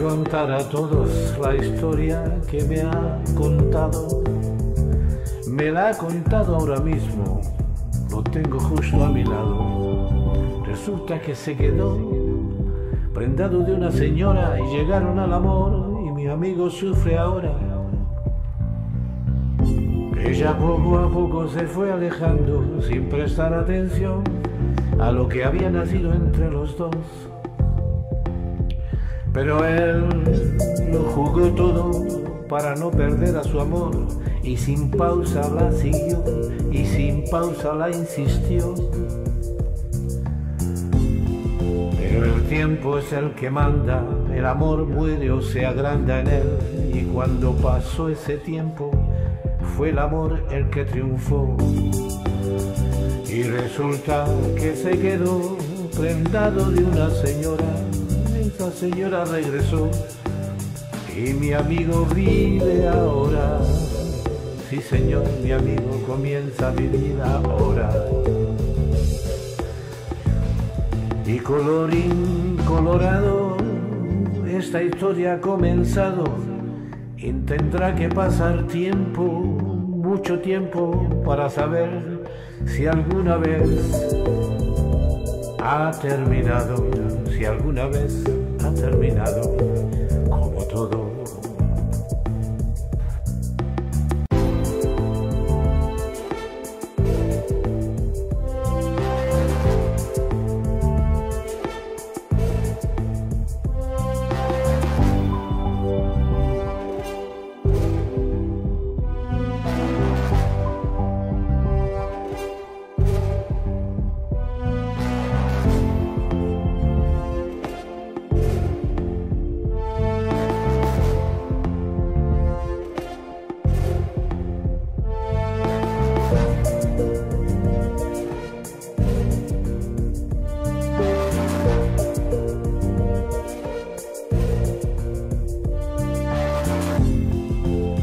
contar a todos la historia que me ha contado. Me la ha contado ahora mismo, lo tengo justo a mi lado. Resulta que se quedó prendado de una señora y llegaron al amor, y mi amigo sufre ahora. Ella poco a poco se fue alejando sin prestar atención a lo que había nacido entre los dos. Pero él lo jugó todo para no perder a su amor, y sin pausa la siguió y sin pausa la insistió. Pero el tiempo es el que manda, el amor muere o se agranda en él, y cuando pasó ese tiempo fue el amor el que triunfó. Y resulta que se quedó prendado de una señora. Esa señora regresó y mi amigo vive ahora. Sí señor, mi amigo comienza a vivir ahora. Y colorín colorado, esta historia ha comenzado. Y tendrá que pasar tiempo, mucho tiempo, para saber si alguna vez ha terminado, si alguna vez ha terminado, como todo.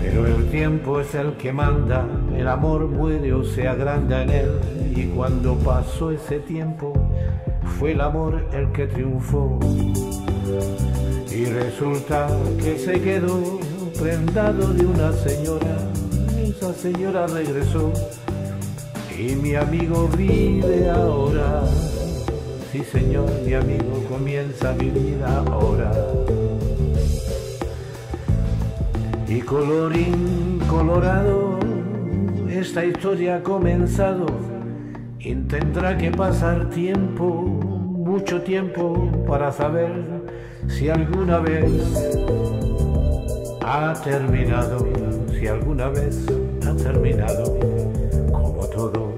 El tiempo es el que manda, el amor muere o se agranda en él, y cuando pasó ese tiempo fue el amor el que triunfó. Y resulta que se quedó prendado de una señora. Esa señora regresó y mi amigo vive ahora. Sí señor, mi amigo comienza a vivir ahora. Y colorín colorado, esta historia ha comenzado, y tendrá que pasar tiempo, mucho tiempo, para saber si alguna vez ha terminado, si alguna vez ha terminado, como todo.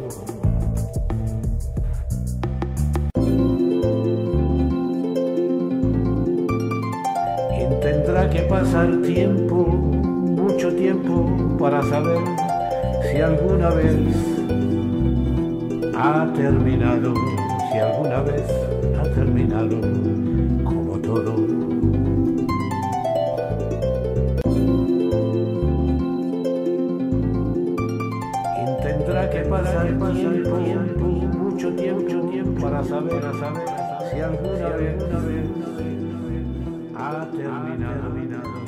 Y tendrá que pasar tiempo, mucho tiempo, para saber si alguna vez ha terminado, si alguna vez ha terminado, como todo. Tendrá que pasar tiempo, mucho tiempo, para saber si alguna vez ha terminado.